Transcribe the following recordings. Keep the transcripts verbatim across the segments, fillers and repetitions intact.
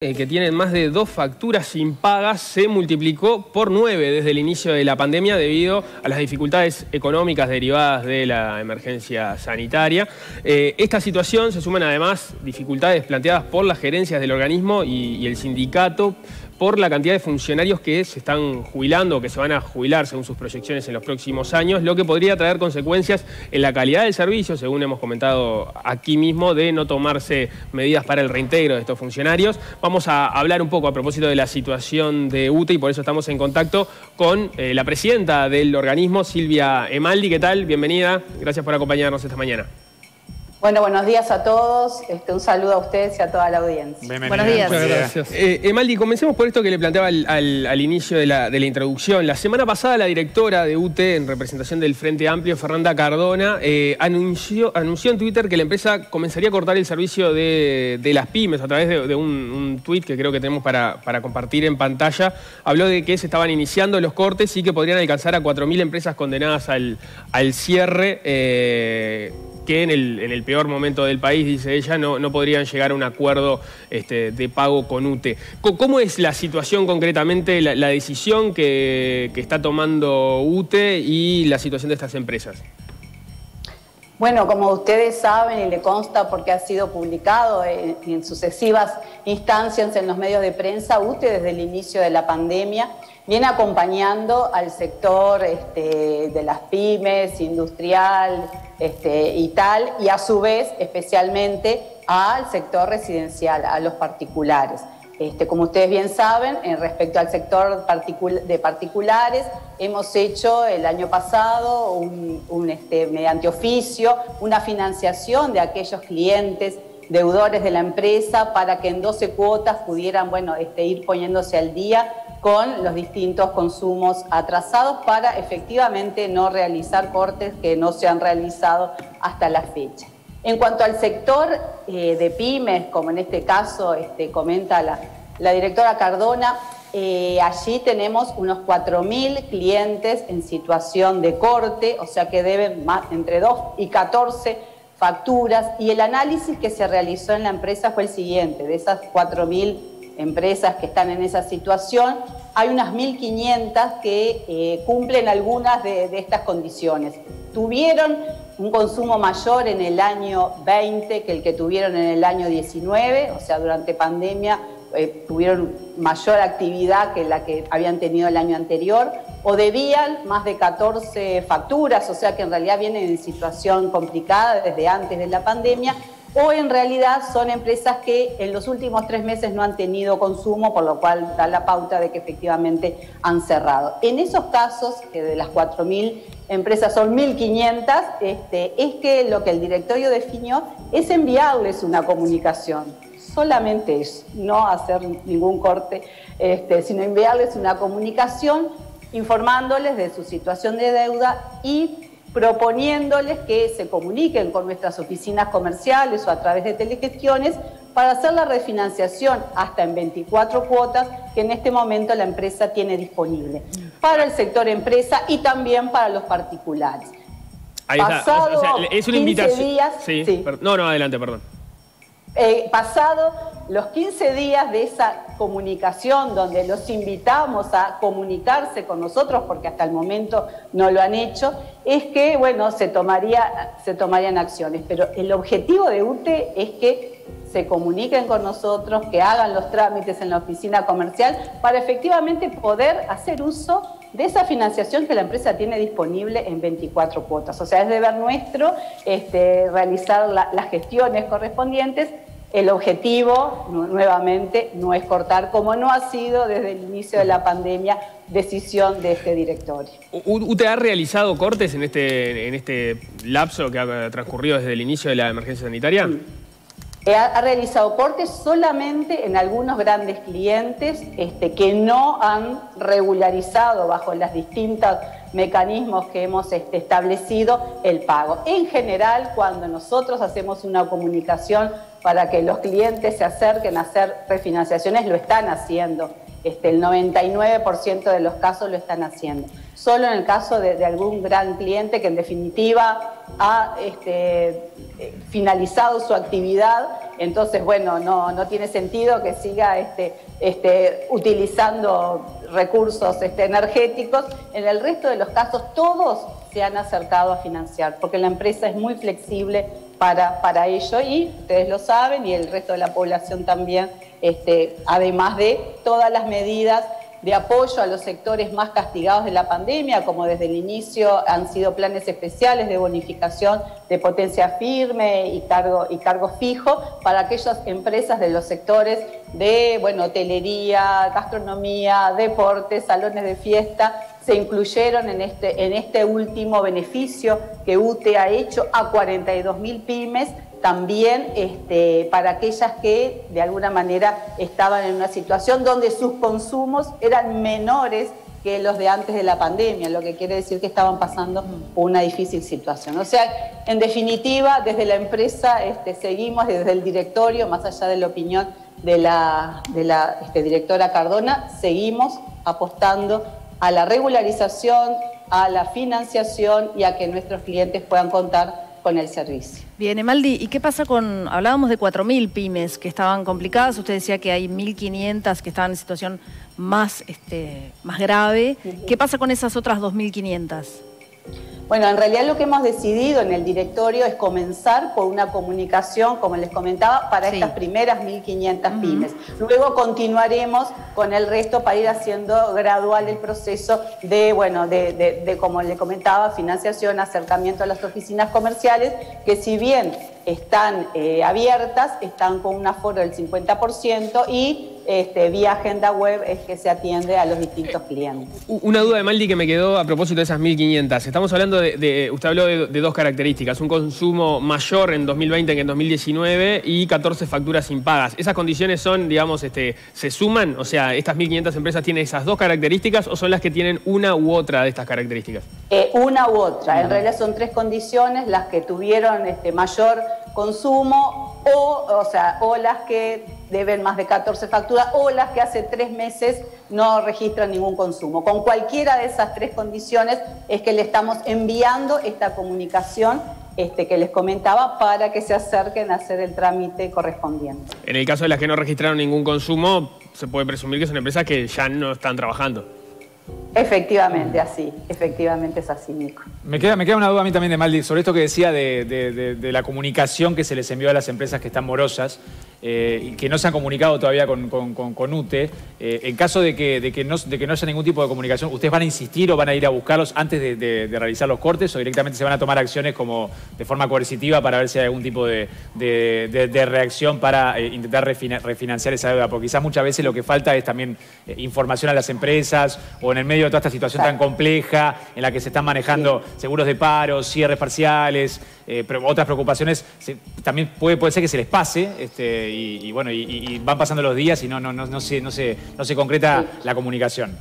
que tienen más de dos facturas impagas se multiplicó por nueve desde el inicio de la pandemia debido a las dificultades económicas derivadas de la emergencia sanitaria. Eh, esta situación se suman además dificultades planteadas por las gerencias del organismo y, y el sindicato por la cantidad de funcionarios que se están jubilando o que se van a jubilar según sus proyecciones en los próximos años, lo que podría traer consecuencias en la calidad del servicio, según hemos comentado aquí mismo, de no tomarse medidas para el reintegro de estos funcionarios. Vamos a hablar un poco a propósito de la situación de U T E y por eso estamos en contacto con eh, la presidenta del organismo, Silvia Emaldi. ¿Qué tal? Bienvenida. Gracias por acompañarnos esta mañana. Bueno, buenos días a todos. Este, un saludo a ustedes y a toda la audiencia. Bienvenida. Buenos días. Muchas gracias. Eh, Emaldi, comencemos por esto que le planteaba al, al, al inicio de la, de la introducción. La semana pasada la directora de U T E, en representación del Frente Amplio, Fernanda Cardona, eh, anunció, anunció en Twitter que la empresa comenzaría a cortar el servicio de, de las pymes a través de, de un, un tuit que creo que tenemos para, para compartir en pantalla. Habló de que se estaban iniciando los cortes y que podrían alcanzar a cuatro mil empresas condenadas al, al cierre, eh, que en el, en el peor momento del país, dice ella, no, no podrían llegar a un acuerdo este, de pago con U T E. ¿Cómo es la situación concretamente, la, la decisión que, que está tomando U T E y la situación de estas empresas? Bueno, como ustedes saben y le consta porque ha sido publicado en, en sucesivas instancias en los medios de prensa, U T E desde el inicio de la pandemia viene acompañando al sector este, de las pymes, industrial este, y tal, y a su vez especialmente al sector residencial, a los particulares. Este, como ustedes bien saben, respecto al sector particul- de particulares, hemos hecho el año pasado, un, un, este, mediante oficio, una financiación de aquellos clientes deudores de la empresa para que en doce cuotas pudieran bueno, este, ir poniéndose al día con los distintos consumos atrasados para efectivamente no realizar cortes que no se han realizado hasta la fecha. En cuanto al sector eh, de pymes, como en este caso este, comenta la, la directora Cardona, eh, allí tenemos unos cuatro mil clientes en situación de corte, o sea que deben más, entre dos y catorce facturas, y el análisis que se realizó en la empresa fue el siguiente: de esas cuatro mil empresas que están en esa situación, hay unas mil quinientas que eh, cumplen algunas de, de estas condiciones. Tuvieron un consumo mayor en el año veinte que el que tuvieron en el año diecinueve, o sea, durante pandemia eh, tuvieron mayor actividad que la que habían tenido el año anterior, o debían más de catorce facturas, o sea que en realidad vienen en situación complicada desde antes de la pandemia, o en realidad son empresas que en los últimos tres meses no han tenido consumo, por lo cual da la pauta de que efectivamente han cerrado. En esos casos, que de las cuatro mil empresas son mil quinientas, este, es que lo que el directorio definió es enviarles una comunicación. Solamente eso, no hacer ningún corte, este, sino enviarles una comunicación informándoles de su situación de deuda y proponiéndoles que se comuniquen con nuestras oficinas comerciales o a través de telegestiones para hacer la refinanciación hasta en veinticuatro cuotas que en este momento la empresa tiene disponible para el sector empresa y también para los particulares. Ahí está. Pasado o sea, es una invitación. quince días, sí, sí. No, no, adelante, perdón. Eh, pasado los quince días de esa comunicación donde los invitamos a comunicarse con nosotros, porque hasta el momento no lo han hecho, es que, bueno, se, tomaría, se tomarían acciones. Pero el objetivo de U T E es que se comuniquen con nosotros, que hagan los trámites en la oficina comercial para efectivamente poder hacer uso de esa financiación que la empresa tiene disponible en veinticuatro cuotas. O sea, es deber nuestro este, realizar la, las gestiones correspondientes. El objetivo, nuevamente, no es cortar, como no ha sido desde el inicio de la pandemia decisión de este directorio. ¿U T E ha realizado cortes en este, en este lapso que ha transcurrido desde el inicio de la emergencia sanitaria? Sí. Ha realizado cortes solamente en algunos grandes clientes este, que no han regularizado bajo los distintos mecanismos que hemos este, establecido el pago. En general, cuando nosotros hacemos una comunicación para que los clientes se acerquen a hacer refinanciaciones, lo están haciendo. Este, el noventa y nueve por ciento de los casos lo están haciendo. Solo en el caso de, de algún gran cliente que en definitiva ha este, finalizado su actividad, entonces, bueno, no, no tiene sentido que siga este, este, utilizando recursos este, energéticos. En el resto de los casos todos se han acercado a financiar, porque la empresa es muy flexible para, para ello y ustedes lo saben y el resto de la población también. Este, además de todas las medidas de apoyo a los sectores más castigados de la pandemia, como desde el inicio han sido planes especiales de bonificación de potencia firme y cargo, y cargo fijo para aquellas empresas de los sectores de, bueno, hotelería, gastronomía, deportes, salones de fiesta, se incluyeron en este, en este último beneficio que U T E ha hecho a cuarenta y dos mil pymes, también este, para aquellas que de alguna manera estaban en una situación donde sus consumos eran menores que los de antes de la pandemia, lo que quiere decir que estaban pasando una difícil situación. O sea, en definitiva, desde la empresa este, seguimos, desde el directorio, más allá de la opinión de la, de la este, directora Cardona, seguimos apostando a la regularización, a la financiación y a que nuestros clientes puedan contar con el servicio. Bien, Emaldi, ¿y qué pasa con, hablábamos de cuatro mil pymes que estaban complicadas, usted decía que hay mil quinientas que estaban en situación más, este, más grave, uh-huh. ¿Qué pasa con esas otras dos mil quinientas? Bueno, en realidad lo que hemos decidido en el directorio es comenzar por una comunicación, como les comentaba, para sí. estas primeras mil quinientas uh-huh. pymes. Luego continuaremos con el resto para ir haciendo gradual el proceso de, bueno, de, de, de como les comentaba, financiación, acercamiento a las oficinas comerciales, que si bien están eh, abiertas, están con un aforo del cincuenta por ciento y este, vía agenda web es que se atiende a los distintos clientes. Una duda de Emaldi que me quedó a propósito de esas mil quinientas. Estamos hablando de, de usted habló de, de dos características, un consumo mayor en dos mil veinte que en dos mil diecinueve y catorce facturas impagas. ¿Esas condiciones son, digamos, este, se suman? O sea, ¿estas mil quinientas empresas tienen esas dos características o son las que tienen una u otra de estas características? Eh, una u otra. En realidad son tres condiciones las que tuvieron este, mayor consumo o, o sea, o las que deben más de catorce facturas o las que hace tres meses no registran ningún consumo. Con cualquiera de esas tres condiciones es que le estamos enviando esta comunicación este, que les comentaba para que se acerquen a hacer el trámite correspondiente. En el caso de las que no registraron ningún consumo, se puede presumir que son empresas que ya no están trabajando. Efectivamente, así. Efectivamente es así, Nico. Me queda, me queda una duda a mí también de Emaldi sobre esto que decía de, de, de, de la comunicación que se les envió a las empresas que están morosas eh, y que no se han comunicado todavía con, con, con, con U T E. Eh, en caso de que, de, que no, de que no haya ningún tipo de comunicación, ¿ustedes van a insistir o van a ir a buscarlos antes de, de, de realizar los cortes o directamente se van a tomar acciones como de forma coercitiva para ver si hay algún tipo de, de, de, de reacción para eh, intentar refina, refinanciar esa deuda? Porque quizás muchas veces lo que falta es también eh, información a las empresas o en el medio de toda esta situación claro. tan compleja en la que se están manejando sí. seguros de paro, cierres parciales, eh, pero otras preocupaciones, se, también puede, puede ser que se les pase este, y, y, bueno, y, y van pasando los días y no, no, no, no, se, no, se, no se concreta sí. la comunicación.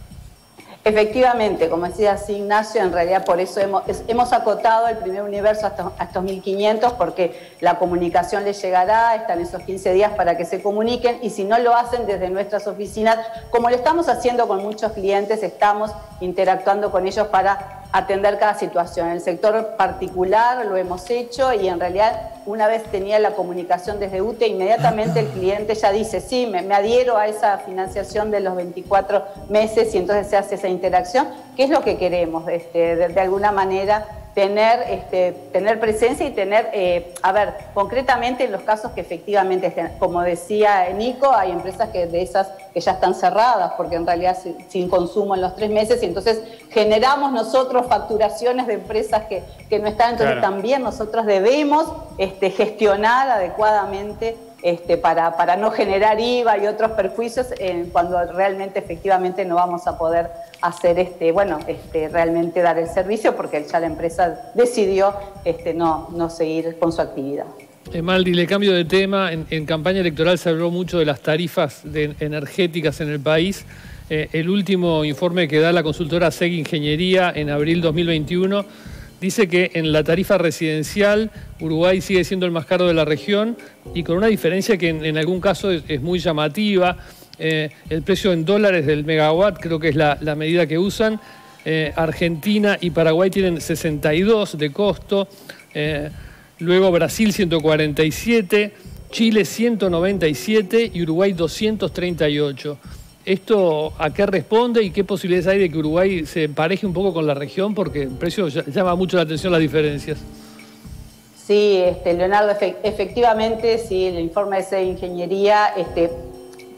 Efectivamente, como decía así Ignacio, en realidad por eso hemos, hemos acotado el primer universo hasta, hasta mil quinientos porque la comunicación les llegará, están esos quince días para que se comuniquen y si no lo hacen desde nuestras oficinas, como lo estamos haciendo con muchos clientes, estamos interactuando con ellos para atender cada situación. En el sector particular lo hemos hecho y en realidad una vez tenía la comunicación desde U T E, inmediatamente el cliente ya dice, sí, me, me adhiero a esa financiación de los veinticuatro meses y entonces se hace esa interacción, que es lo que queremos, este, de, de alguna manera tener, este, tener presencia y tener, eh, a ver, concretamente en los casos que efectivamente, como decía Nico, hay empresas que de esas que ya están cerradas, porque en realidad sin, sin consumo en los tres meses, y entonces generamos nosotros facturaciones de empresas que, que no están, entonces claro. también nosotros debemos este, gestionar adecuadamente Este, para, para no generar I V A y otros perjuicios eh, cuando realmente efectivamente no vamos a poder hacer este, bueno, este, realmente dar el servicio porque ya la empresa decidió este, no, no seguir con su actividad. Emaldi, le cambio de tema, en, en campaña electoral se habló mucho de las tarifas de, energéticas en el país. Eh, el último informe que da la consultora S E G Ingeniería en abril dos mil veintiuno dice que en la tarifa residencial Uruguay sigue siendo el más caro de la región y con una diferencia que en, en algún caso es, es muy llamativa. eh, el precio en dólares del megawatt, creo que es la, la medida que usan. Eh, Argentina y Paraguay tienen sesenta y dos de costo, eh, luego Brasil ciento cuarenta y siete, Chile ciento noventa y siete y Uruguay doscientos treinta y ocho. ¿Esto a qué responde y qué posibilidades hay de que Uruguay se empareje un poco con la región? Porque el precio llama mucho la atención las diferencias. Sí, este, Leonardo, efectivamente, sí, el informe de S E G Ingeniería este,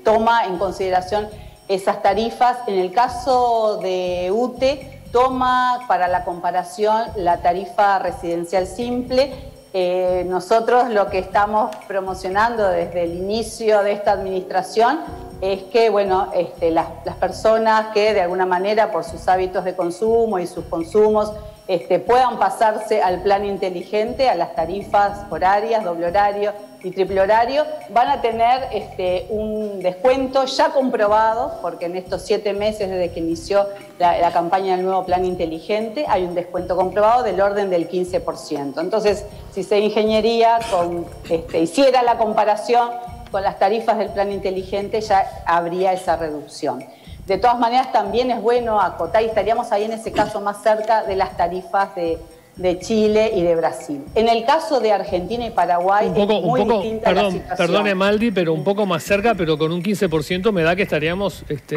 toma en consideración esas tarifas. En el caso de U T E, toma para la comparación la tarifa residencial simple. Eh, nosotros lo que estamos promocionando desde el inicio de esta administración es que, bueno, este, las, las personas que de alguna manera por sus hábitos de consumo y sus consumos este, puedan pasarse al plan inteligente, a las tarifas horarias, doble horario y triple horario, van a tener este, un descuento ya comprobado, porque en estos siete meses desde que inició la, la campaña del nuevo plan inteligente hay un descuento comprobado del orden del quince por ciento. Entonces, si S E G Ingeniería con, este, hiciera la comparación con las tarifas del plan inteligente, ya habría esa reducción. De todas maneras, también es bueno acotar, y estaríamos ahí en ese caso más cerca de las tarifas de... de Chile y de Brasil. En el caso de Argentina y Paraguay un poco, es muy un poco, distinta perdón, la situación. Perdón, Emaldi, pero un poco más cerca, pero con un quince por ciento me da que estaríamos, este,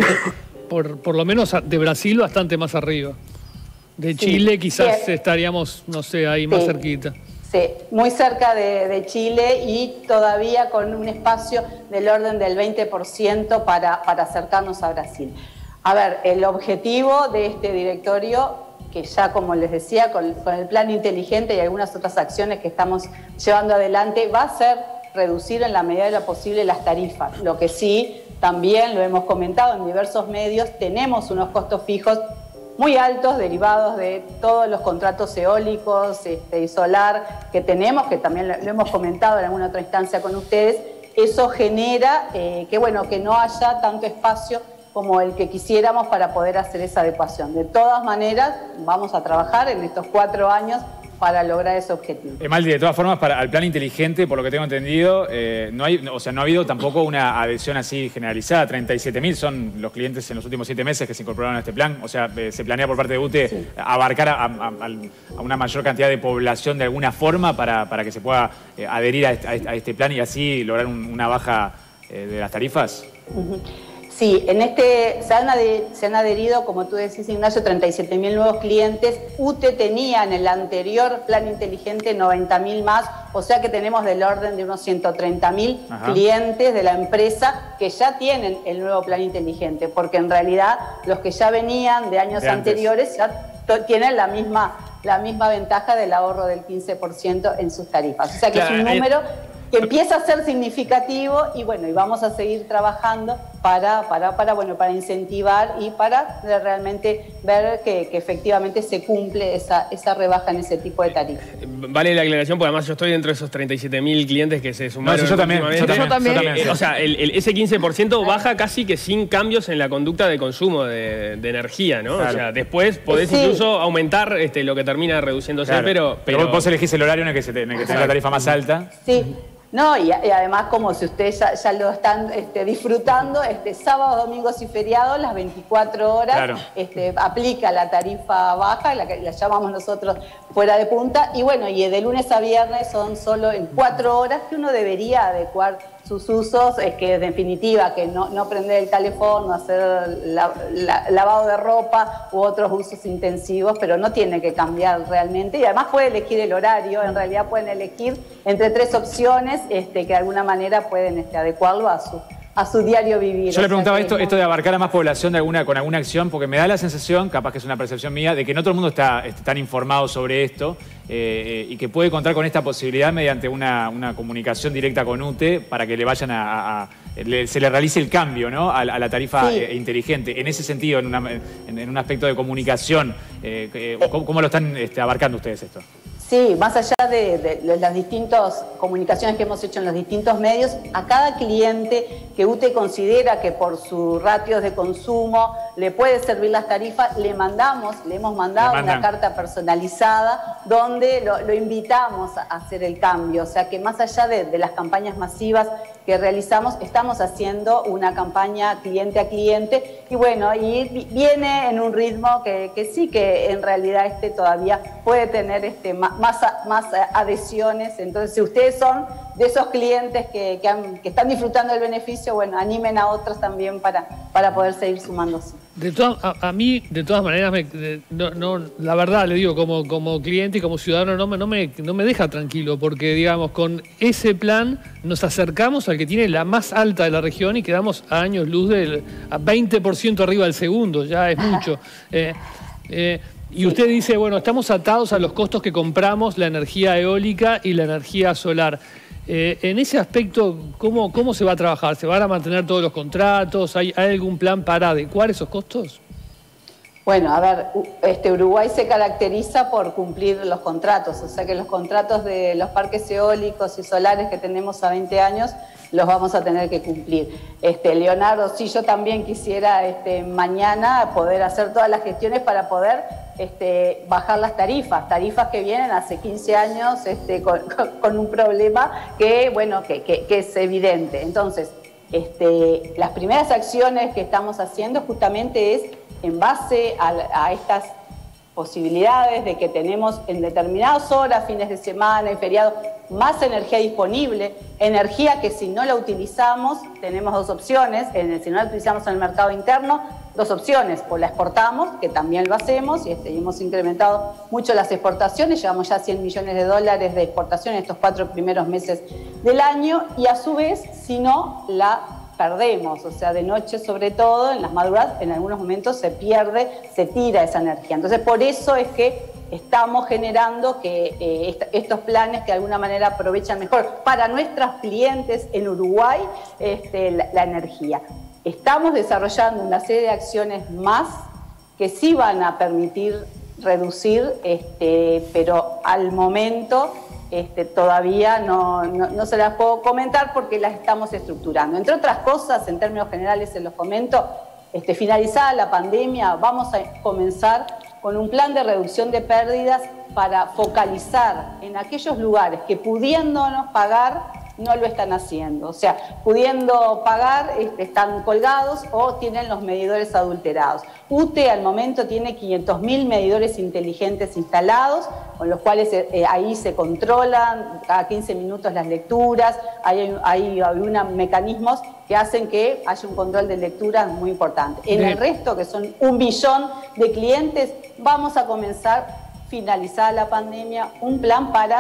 por, por lo menos de Brasil, bastante más arriba. De sí, Chile quizás sí, estaríamos, no sé, ahí sí, más cerquita. Sí, muy cerca de, de Chile y todavía con un espacio del orden del veinte por ciento para, para acercarnos a Brasil. A ver, el objetivo de este directorio, que ya como les decía, con, con el plan inteligente y algunas otras acciones que estamos llevando adelante, va a ser reducir en la medida de lo posible las tarifas. Lo que sí, también lo hemos comentado en diversos medios, tenemos unos costos fijos muy altos derivados de todos los contratos eólicos este, y solar que tenemos, que también lo, lo hemos comentado en alguna otra instancia con ustedes. Eso genera eh, que, bueno, que no haya tanto espacio como el que quisiéramos para poder hacer esa adecuación. De todas maneras, vamos a trabajar en estos cuatro años para lograr ese objetivo. Emaldi, de todas formas, para el plan inteligente, por lo que tengo entendido, eh, no hay, o sea, no ha habido tampoco una adhesión así generalizada. treinta y siete mil son los clientes en los últimos siete meses que se incorporaron a este plan. O sea, eh, se planea por parte de U T E sí, abarcar a, a, a una mayor cantidad de población de alguna forma para, para que se pueda eh, adherir a este, a este plan y así lograr un, una baja eh, de las tarifas. Uh-huh. Sí, en este, se, han adherido, se han adherido, como tú decís, Ignacio, treinta y siete mil nuevos clientes. U T E tenía en el anterior plan inteligente noventa mil más, o sea que tenemos del orden de unos ciento treinta mil clientes de la empresa que ya tienen el nuevo plan inteligente, porque en realidad los que ya venían de años de anteriores ya tienen la misma, la misma ventaja del ahorro del quince por ciento en sus tarifas. O sea que claro, es un número... Hay... que empieza a ser significativo y bueno, y vamos a seguir trabajando para, para, para, bueno, para incentivar y para realmente ver que, que efectivamente se cumple esa, esa rebaja en ese tipo de tarifas. Vale la aclaración, porque además yo estoy dentro de esos treinta y siete mil clientes que se sumaron. No, yo, también, yo también, yo también. Yo también. O sea, el, el, ese quince por ciento baja casi que sin cambios en la conducta de consumo de, de energía, ¿no? Claro. O sea, después podés sí, incluso aumentar este, lo que termina reduciéndose, claro, pero, pero... pero... vos elegís el horario en el que, se te, en el que tenés la tarifa más alta. Sí. No, y, y además, como si ustedes ya, ya lo están este, disfrutando, este, sábados, domingos y feriados, las veinticuatro horas, claro, este, aplica la tarifa baja, la que la llamamos nosotros fuera de punta, y bueno, y de lunes a viernes son solo en cuatro horas que uno debería adecuar sus usos, es que en definitiva, que no, no prender el calefón, no hacer la, la, lavado de ropa u otros usos intensivos, pero no tiene que cambiar realmente. Y además puede elegir el horario, en realidad pueden elegir entre tres opciones este, que de alguna manera pueden este, adecuarlo a su, a su diario vivir. Yo le preguntaba esto, esto de abarcar a más población de alguna, con alguna acción, porque me da la sensación, capaz que es una percepción mía, de que no todo el mundo está este, tan informado sobre esto. Eh, y que puede contar con esta posibilidad mediante una, una comunicación directa con U T E para que le vayan a, a, a le, se le realice el cambio, ¿no? a, a la tarifa sí, eh, inteligente. En ese sentido, en, una, en, en un aspecto de comunicación, eh, eh, ¿cómo, cómo lo están este, abarcando ustedes esto? Sí, más allá de, de, de las distintas comunicaciones que hemos hecho en los distintos medios, a cada cliente que U T E considera que por sus ratios de consumo le puede servir las tarifas, le mandamos, le hemos mandado le una carta personalizada donde lo, lo invitamos a hacer el cambio. O sea que más allá de, de las campañas masivas que realizamos, estamos haciendo una campaña cliente a cliente y bueno, y viene en un ritmo que, que sí que en realidad este todavía puede tener este, más, más adhesiones. Entonces, si ustedes son de esos clientes que, que, han, que están disfrutando del beneficio, bueno, animen a otros también para, para poder seguir sumándose. De todas, a, a mí, de todas maneras, me, de, no, no, la verdad, le digo, como, como cliente y como ciudadano, no me, no, me, no me deja tranquilo, porque, digamos, con ese plan nos acercamos al que tiene la más alta de la región y quedamos a años luz del a veinte por ciento arriba del segundo, ya es mucho. Eh, eh, y usted dice, bueno, estamos atados a los costos que compramos la energía eólica y la energía solar. Eh, en ese aspecto, ¿cómo, ¿cómo se va a trabajar? ¿Se van a mantener todos los contratos? ¿Hay, hay algún plan para adecuar esos costos? Bueno, a ver, este Uruguay se caracteriza por cumplir los contratos, o sea que los contratos de los parques eólicos y solares que tenemos a veinte años los vamos a tener que cumplir. Este, Leonardo, sí, yo también quisiera este, mañana poder hacer todas las gestiones para poder Este, bajar las tarifas, tarifas que vienen hace quince años este, con, con un problema que, bueno, que, que, que es evidente. Entonces, este, las primeras acciones que estamos haciendo justamente es en base a, a estas posibilidades de que tenemos en determinadas horas, fines de semana y feriados, más energía disponible, energía que si no la utilizamos, tenemos dos opciones, en el, si no la utilizamos en el mercado interno, dos opciones, o la exportamos, que también lo hacemos, y este, hemos incrementado mucho las exportaciones, llevamos ya cien millones de dólares de exportación en estos cuatro primeros meses del año, y a su vez, si no, la perdemos, o sea, de noche sobre todo, en las madrugadas, en algunos momentos se pierde, se tira esa energía. Entonces, por eso es que estamos generando que eh, est estos planes que de alguna manera aprovechan mejor para nuestros clientes en Uruguay este, la, la energía. Estamos desarrollando una serie de acciones más que sí van a permitir reducir, este, pero al momento Este, todavía no, no, no se las puedo comentar porque las estamos estructurando. Entre otras cosas, en términos generales se los comento, este, finalizada la pandemia vamos a comenzar con un plan de reducción de pérdidas para focalizar en aquellos lugares que pudiéndonos pagar no lo están haciendo. O sea, pudiendo pagar este, están colgados o tienen los medidores adulterados. U T E al momento tiene quinientos mil medidores inteligentes instalados, con los cuales eh, ahí se controlan cada quince minutos las lecturas, hay, hay, hay una, mecanismos que hacen que haya un control de lecturas muy importante. En el resto, que son un billón de clientes, vamos a comenzar, finalizada la pandemia, un plan para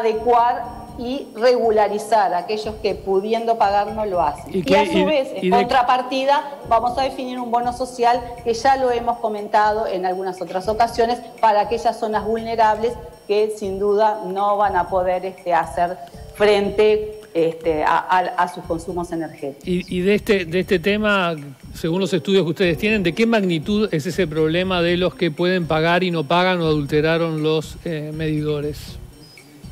adecuar y regularizar a aquellos que pudiendo pagar no lo hacen. Y, que, y a su y, vez, en de... contrapartida, vamos a definir un bono social que ya lo hemos comentado en algunas otras ocasiones para aquellas zonas vulnerables que sin duda no van a poder este, hacer frente este, a, a, a sus consumos energéticos. Y, y de, este, de este tema, según los estudios que ustedes tienen, ¿de qué magnitud es ese problema de los que pueden pagar y no pagan o adulteraron los eh, medidores?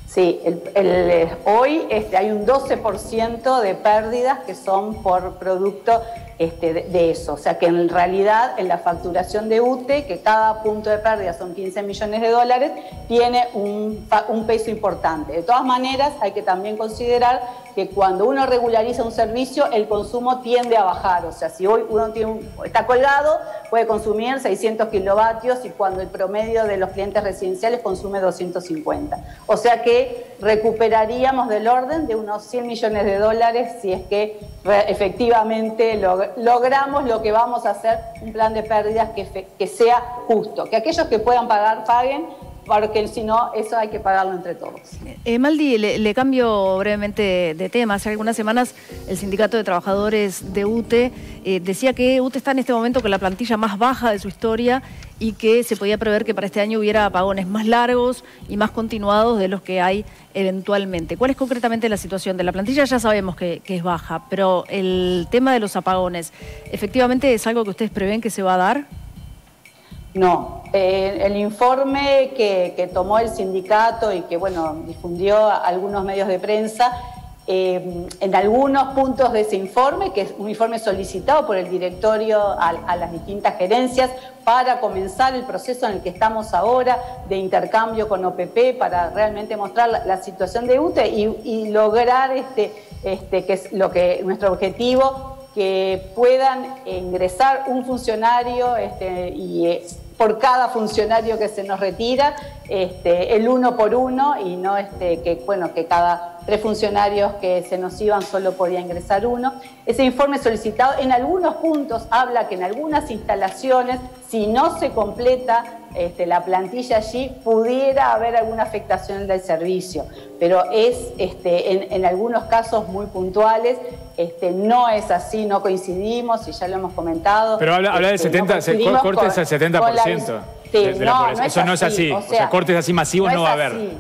Sí, el, el, hoy este, hay un doce por ciento de pérdidas que son por producto este, de, de eso. O sea que en realidad en la facturación de U T E, que cada punto de pérdida son quince millones de dólares, tiene un, un peso importante. De todas maneras, hay que también considerar que cuando uno regulariza un servicio, el consumo tiende a bajar. O sea, si hoy uno tiene un, está colgado, puede consumir seiscientos kilovatios y cuando el promedio de los clientes residenciales consume doscientos cincuenta. O sea que recuperaríamos del orden de unos cien millones de dólares si es que efectivamente log logramos lo que vamos a hacer, un plan de pérdidas que, que sea justo. Que aquellos que puedan pagar, paguen, porque si no, eso hay que pagarlo entre todos. Emaldi, eh, le, le cambio brevemente de tema. Hace algunas semanas el Sindicato de Trabajadores de U T E eh, decía que U T E está en este momento con la plantilla más baja de su historia y que se podía prever que para este año hubiera apagones más largos y más continuados de los que hay eventualmente. ¿Cuál es concretamente la situación de la plantilla? Ya sabemos que, que es baja, pero el tema de los apagones, ¿efectivamente es algo que ustedes prevén que se va a dar? No, eh, el informe que, que tomó el sindicato y que bueno difundió a algunos medios de prensa Eh, en algunos puntos de ese informe, que es un informe solicitado por el directorio a, a las distintas gerencias para comenzar el proceso en el que estamos ahora de intercambio con O P P para realmente mostrar la, la situación de U T E y, y lograr este, este, que es lo que, nuestro objetivo, que puedan ingresar un funcionario este, y eh, por cada funcionario que se nos retira, este, el uno por uno, y no este, que, bueno, que cada tres funcionarios que se nos iban solo podía ingresar uno. Ese informe solicitado en algunos puntos habla que en algunas instalaciones, si no se completa este, la plantilla allí, pudiera haber alguna afectación del servicio, pero es este, en, en algunos casos muy puntuales. Este, no es así, no coincidimos y ya lo hemos comentado. Pero habla, habla este, del setenta por ciento, no cortes al setenta por ciento. La, sí, de, de no, no eso es no es así. O sea, o sea cortes así masivos no, no va a haber. Así.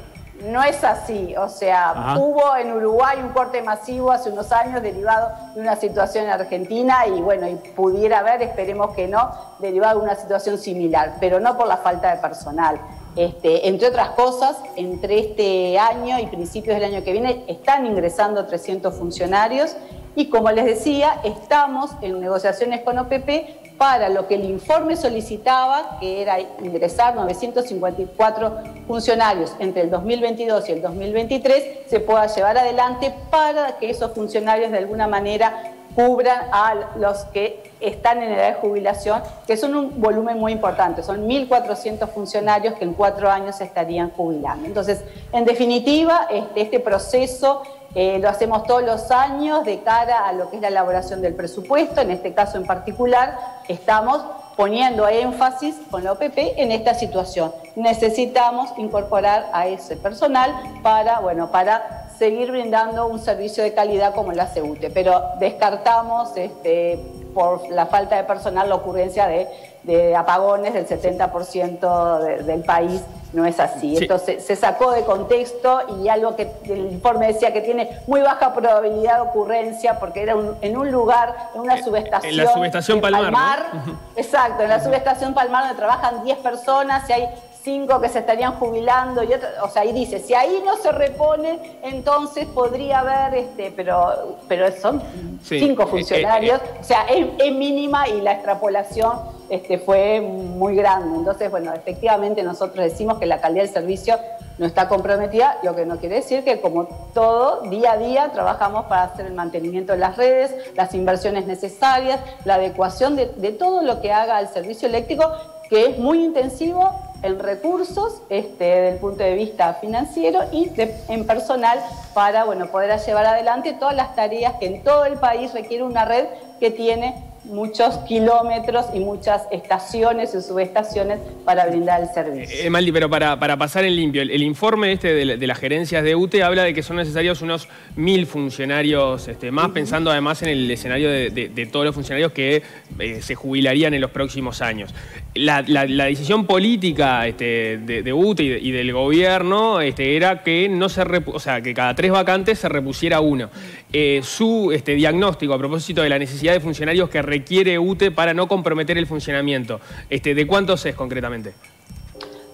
No es así, o sea, ajá, hubo en Uruguay un corte masivo hace unos años derivado de una situación en Argentina y bueno, y pudiera haber, esperemos que no, derivado de una situación similar, pero no por la falta de personal. Este, entre otras cosas, entre este año y principios del año que viene están ingresando trescientos funcionarios. Y como les decía, estamos en negociaciones con O P P para lo que el informe solicitaba, que era ingresar novecientos cincuenta y cuatro funcionarios entre el dos mil veintidós y el dos mil veintitrés, se pueda llevar adelante para que esos funcionarios de alguna manera cubran a los que están en edad de jubilación, que son un volumen muy importante, son mil cuatrocientos funcionarios que en cuatro años se estarían jubilando. Entonces, en definitiva, este, este proceso Eh, lo hacemos todos los años de cara a lo que es la elaboración del presupuesto. En este caso en particular estamos poniendo énfasis con la O P P en esta situación. Necesitamos incorporar a ese personal para, bueno, para seguir brindando un servicio de calidad como la U T E, pero descartamos este, por la falta de personal la ocurrencia de, de apagones del setenta por ciento de, del país. No es así. Sí. Entonces se sacó de contexto y algo que el informe decía que tiene muy baja probabilidad de ocurrencia porque era un, en un lugar, en una subestación. En la subestación Palmar. Palmar, ¿no? Exacto, en la subestación Palmar donde trabajan diez personas y hay cinco que se estarían jubilando y otro, o sea, ahí dice, si ahí no se repone, entonces podría haber, este, pero, pero son sí, cinco funcionarios, eh, eh, eh. o sea, es, es mínima y la extrapolación este, fue muy grande. Entonces, bueno, efectivamente nosotros decimos que la calidad del servicio no está comprometida, lo que no quiere decir que como todo, día a día trabajamos para hacer el mantenimiento de las redes, las inversiones necesarias, la adecuación de, de todo lo que haga el servicio eléctrico, que es muy intensivo en recursos, este, del punto de vista financiero y de, en personal para, bueno, poder llevar adelante todas las tareas que en todo el país requiere una red que tiene muchos kilómetros y muchas estaciones y subestaciones para brindar el servicio. Emaldi, pero para, para pasar en limpio, el, el informe este de, la, de las gerencias de U T E habla de que son necesarios unos mil funcionarios este, más, uh-huh, pensando además en el escenario de, de, de todos los funcionarios que eh, se jubilarían en los próximos años. La, la, la decisión política este, de, de U T E y, de, y del gobierno este, era que no se repu- o sea, que cada tres vacantes se repusiera uno. Eh, su este, diagnóstico a propósito de la necesidad de funcionarios que requiere U T E para no comprometer el funcionamiento. Este, ¿De cuántos es concretamente?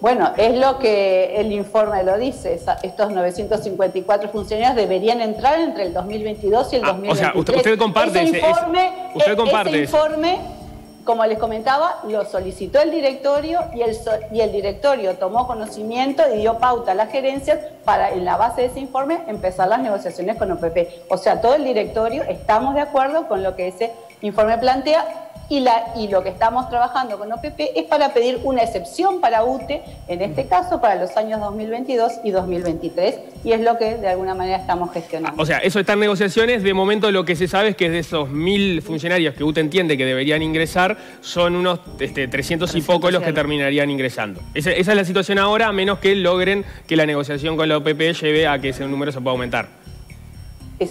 Bueno, es lo que el informe lo dice. Estos novecientos cincuenta y cuatro funcionarios deberían entrar entre el dos mil veintidós y el ah, dos mil veintitrés. O sea, usted, usted comparte ese, ese informe. Es, usted comparte ese informe, como les comentaba, lo solicitó el directorio y el, y el directorio tomó conocimiento y dio pauta a las gerencias para, en la base de ese informe, empezar las negociaciones con O P P. O sea, todo el directorio estamos de acuerdo con lo que ese informe plantea y, la, y lo que estamos trabajando con O P P es para pedir una excepción para U T E, en este caso para los años dos mil veintidós y dos mil veintitrés, y es lo que de alguna manera estamos gestionando. O sea, eso está en negociaciones, de momento lo que se sabe es que de esos mil funcionarios que U T E entiende que deberían ingresar, son unos este, trescientos y pocos los que terminarían ingresando. Esa, esa es la situación ahora, a menos que logren que la negociación con la O P P lleve a que ese número se pueda aumentar.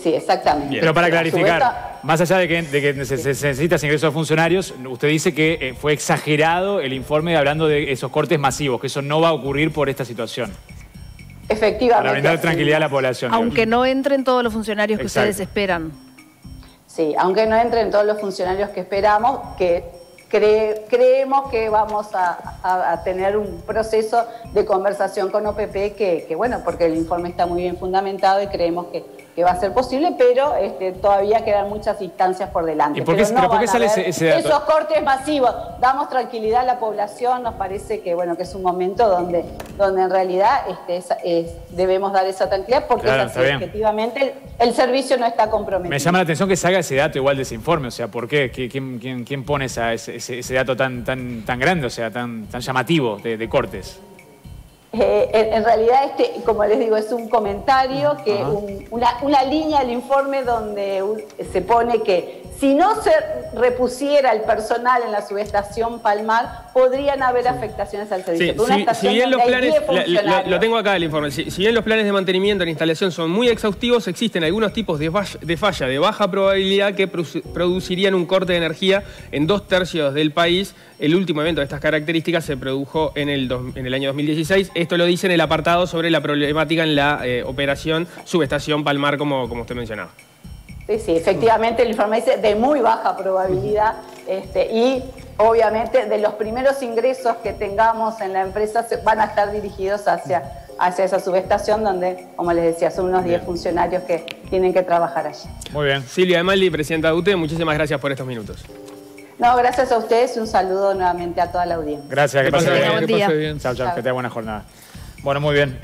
Sí, exactamente. Bien. Pero para clarificar, más allá de que, de que se, se necesitan ingresos a funcionarios, usted dice que fue exagerado el informe hablando de esos cortes masivos, que eso no va a ocurrir por esta situación. Efectivamente. Para brindar tranquilidad a la población. Aunque no entren todos los funcionarios que ustedes esperan. Sí, aunque no entren todos los funcionarios que esperamos, que... Cre creemos que vamos a, a, a tener un proceso de conversación con O P P que, que, bueno, porque el informe está muy bien fundamentado y creemos que, que va a ser posible, pero este, todavía quedan muchas instancias por delante. ¿Y por qué, pero no pero ¿por qué sale ese, ese dato? Esos cortes masivos. Damos tranquilidad a la población, nos parece que bueno que es un momento donde, donde en realidad este, es, es, debemos dar esa tranquilidad, porque claro, es así, efectivamente el, el servicio no está comprometido. Me llama la atención que salga ese dato igual de ese informe, o sea, ¿por qué? ¿Quién, quién, quién pone esa, ese, ese dato tan, tan, tan grande, o sea, tan, tan llamativo de, de cortes? Eh, en, en realidad, este, como les digo, es un comentario, que un, una, una línea del informe donde un, se pone que si no se repusiera el personal en la subestación Palmar, podrían haber afectaciones al servicio. Sí, una si, si bien los planes, la, la, lo tengo acá el informe, si, si bien los planes de mantenimiento en la instalación son muy exhaustivos, existen algunos tipos de, valla, de falla de baja probabilidad que producirían un corte de energía en dos tercios del país. El último evento de estas características se produjo en el, dos, en el año dos mil dieciséis. Esto lo dice en el apartado sobre la problemática en la eh, operación subestación Palmar, como, como usted mencionaba. Sí, sí, efectivamente el informe dice de muy baja probabilidad este, y obviamente de los primeros ingresos que tengamos en la empresa se, van a estar dirigidos hacia, hacia esa subestación donde, como les decía, son unos diez funcionarios que tienen que trabajar allí. Muy bien. Silvia Emaldi, presidenta de U T E, muchísimas gracias por estos minutos. No, gracias a ustedes y un saludo nuevamente a toda la audiencia. Gracias, que, que pase bien. bien. Que pase bien. Chao, chao, que tenga buena jornada. Bueno, muy bien.